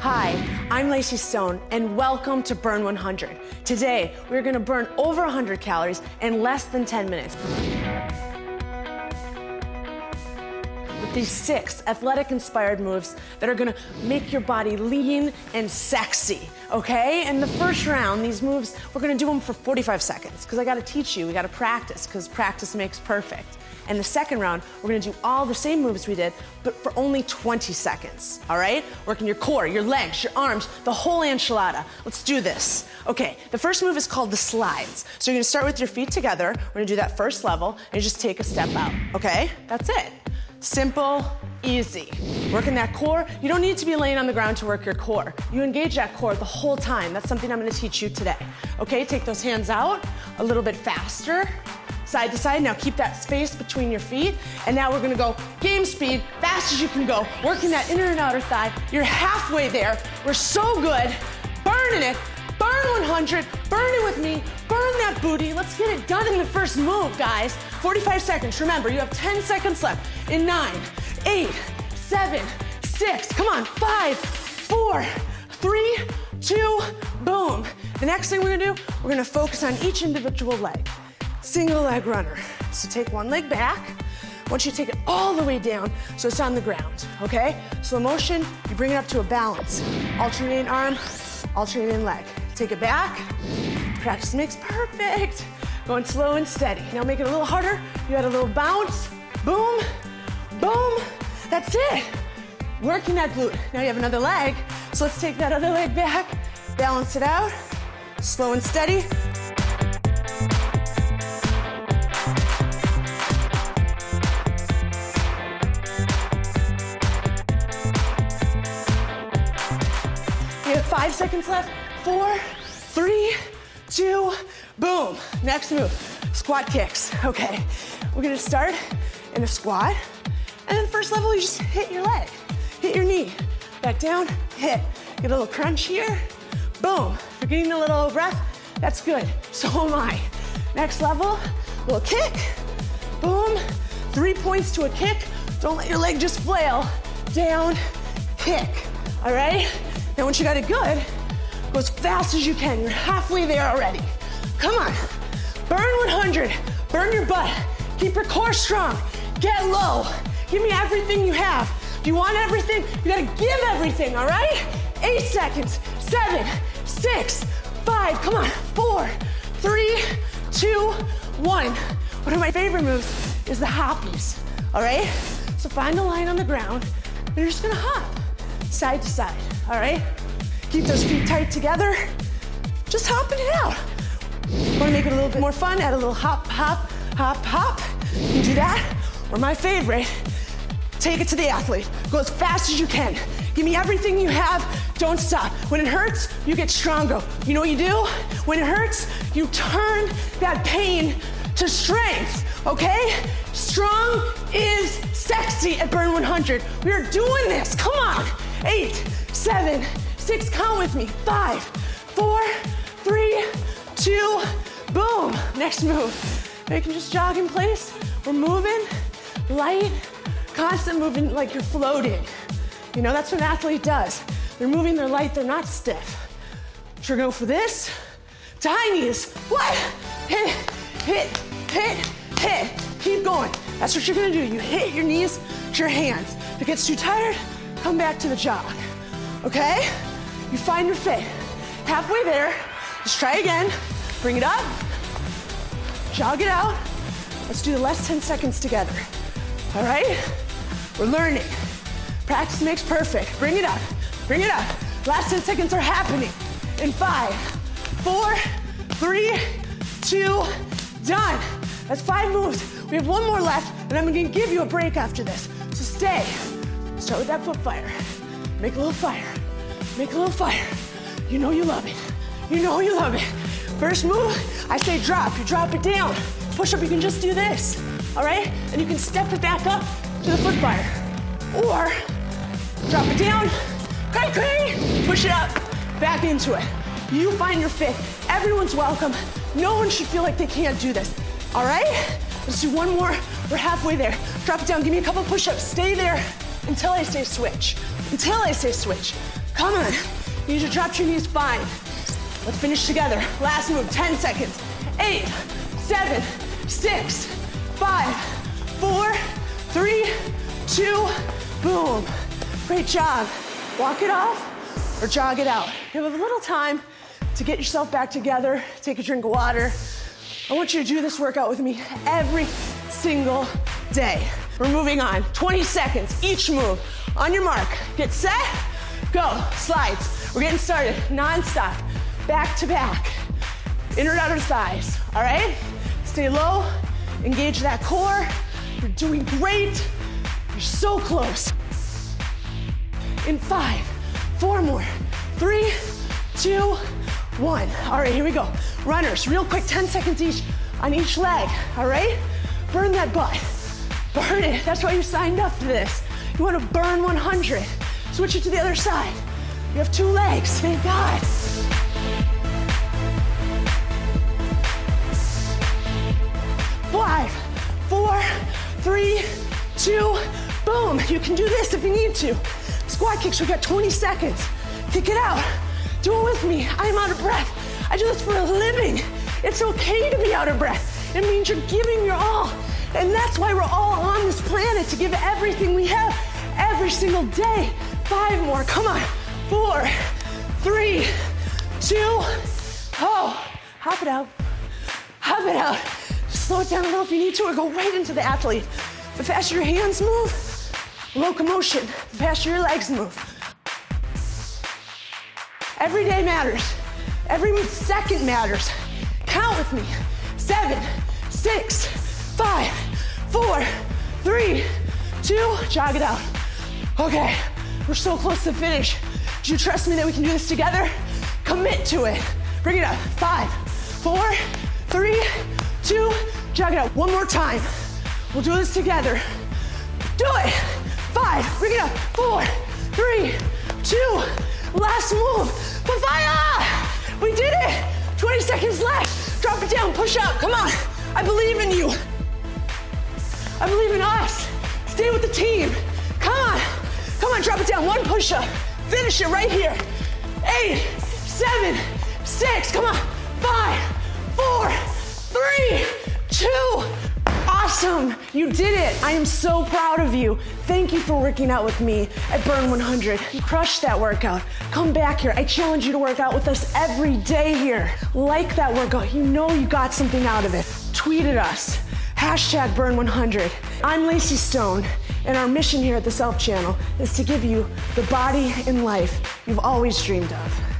Hi, I'm Lacey Stone, and welcome to Burn 100. Today, we're gonna burn over 100 calories in less than 10 minutes. With these 6 athletic-inspired moves that are gonna make your body lean and sexy, okay? In the first round, these moves, we're gonna do them for 45 seconds, because I gotta teach you, we gotta practice, because practice makes perfect. And the second round, we're gonna do all the same moves we did, but for only 20 seconds, all right? Working your core, your legs, your arms, the whole enchilada. Let's do this. Okay, the first move is called the slides. So you're gonna start with your feet together, we're gonna do that first level, and you just take a step out, okay? That's it. Simple, easy. Working that core, you don't need to be laying on the ground to work your core. You engage that core the whole time. That's something I'm gonna teach you today. Okay, take those hands out a little bit faster. Side to side, now keep that space between your feet. And now we're gonna go game speed, fast as you can go, working that inner and outer thigh. You're halfway there, we're so good. Burning it, burn 100, burn it with me, burn that booty. Let's get it done in the first move, guys. 45 seconds, remember, you have 10 seconds left. In 9, 8, 7, 6, come on, 5, 4, 3, 2, boom. The next thing we're gonna do, we're gonna focus on each individual leg. Single leg runner. So take one leg back. Once you take it all the way down, so it's on the ground, okay? Slow motion, you bring it up to a balance. Alternating arm, alternating leg. Take it back. Practice makes perfect. Going slow and steady. Now make it a little harder. You add a little bounce. Boom, boom. That's it. Working that glute. Now you have another leg. So let's take that other leg back. Balance it out. Slow and steady. You have 5 seconds left. 4, 3, 2, boom. Next move, squat kicks. Okay, we're gonna start in a squat, and then first level, you just hit your leg, hit your knee, back down, hit. Get a little crunch here, boom. If you're getting a little breath, that's good, so am I. Next level, little kick, boom. 3 points to a kick. Don't let your leg just flail. Down, kick, all right? Now once you got it good, go as fast as you can. You're halfway there already. Come on, burn 100, burn your butt. Keep your core strong, get low. Give me everything you have. If you want everything, you gotta give everything, all right? 8 seconds, 7, 6, 5, come on. 4, 3, 2, 1. One of my favorite moves is the hoppies, all right? So find a line on the ground, and you're just gonna hop side to side. All right, keep those feet tight together. Just hopping it out. Wanna make it a little bit more fun, add a little hop, hop, hop, hop. You can do that, or my favorite, take it to the athlete. Go as fast as you can. Give me everything you have, don't stop. When it hurts, you get stronger. You know what you do? When it hurts, you turn that pain to strength, okay? Strong is sexy at Burn 100. We are doing this, come on. 8, 7, 6, count with me. 5, 4, 3, 2, boom. Next move. Now you can just jog in place. We're moving, light, constant movement like you're floating. You know, that's what an athlete does. They're moving, they're light, they're not stiff. Sure go for this. Tinies, what? Hit, hit, hit, hit. Keep going. That's what you're gonna do. You hit your knees to your hands. If it gets too tired, come back to the jog, okay? You find your fit. Halfway there, just try again. Bring it up, jog it out. Let's do the last 10 seconds together, all right? We're learning. Practice makes perfect. Bring it up, bring it up. Last 10 seconds are happening. In 5, 4, 3, 2, done. That's 5 moves. We have one more left, and I'm gonna give you a break after this, so stay. Start with that foot fire. Make a little fire. Make a little fire. You know you love it. You know you love it. First move, I say drop. You drop it down. Push up, you can just do this. All right? And you can step it back up to the foot fire. Or drop it down. Push it up. Back into it. You find your fit. Everyone's welcome. No one should feel like they can't do this. All right? Let's do one more. We're halfway there. Drop it down. Give me a couple push-ups. Stay there. Until I say switch. Until I say switch. Come on. You need to drop to your knees, 5. Let's finish together. Last move, 10 seconds. 8, 7, 6, 5, 4, 3, 2, boom. Great job. Walk it off or jog it out. You have a little time to get yourself back together, take a drink of water. I want you to do this workout with me every single day. We're moving on. 20 seconds each move. On your mark, get set, go. Slides. We're getting started nonstop, back to back, inner and outer thighs. All right? Stay low, engage that core. You're doing great. You're so close. In 5, 4 more, 3, 2, 1. All right, here we go. Runners, real quick, 10 seconds each on each leg, all right? Burn that butt, burn it. That's why you signed up for this. You wanna burn 100. Switch it to the other side. You have 2 legs, thank God. Five, 4, 3, 2, boom. You can do this if you need to. Squat kicks, we've got 20 seconds. Kick it out. Do it with me. I'm out of breath. I do this for a living. It's okay to be out of breath. It means you're giving your all. And that's why we're all on this planet, to give everything we have every single day. 5 more, come on. 4, 3, 2, oh, hop it out. Hop it out. Just slow it down a little if you need to, or go right into the athlete. The faster your hands move, locomotion. The faster your legs move. Every day matters. Every second matters. Count with me. 7, 6, 5, 4, 3, 2. Jog it out. Okay, we're so close to the finish. Do you trust me that we can do this together? Commit to it. Bring it up. 5, 4, 3, 2. Jog it out. One more time. We'll do this together. Do it. 5, bring it up. 4, 3, 2. Last move. Papaya! We did it. 20 seconds left. Drop it down. Push up. Come on. I believe in you. I believe in us. Stay with the team. Come on. Come on. Drop it down. 1 push up. Finish it right here. 8, 7, 6. Come on. 5, 4, 3, 2. Awesome. You did it. I am so proud of you. Thank you for working out with me at Burn 100. You crushed that workout. Come back here. I challenge you to work out with us every day here. Like that workout. You know you got something out of it. Tweet at us. Hashtag Burn 100. I'm Lacey Stone, and our mission here at the Self Channel is to give you the body and life you've always dreamed of.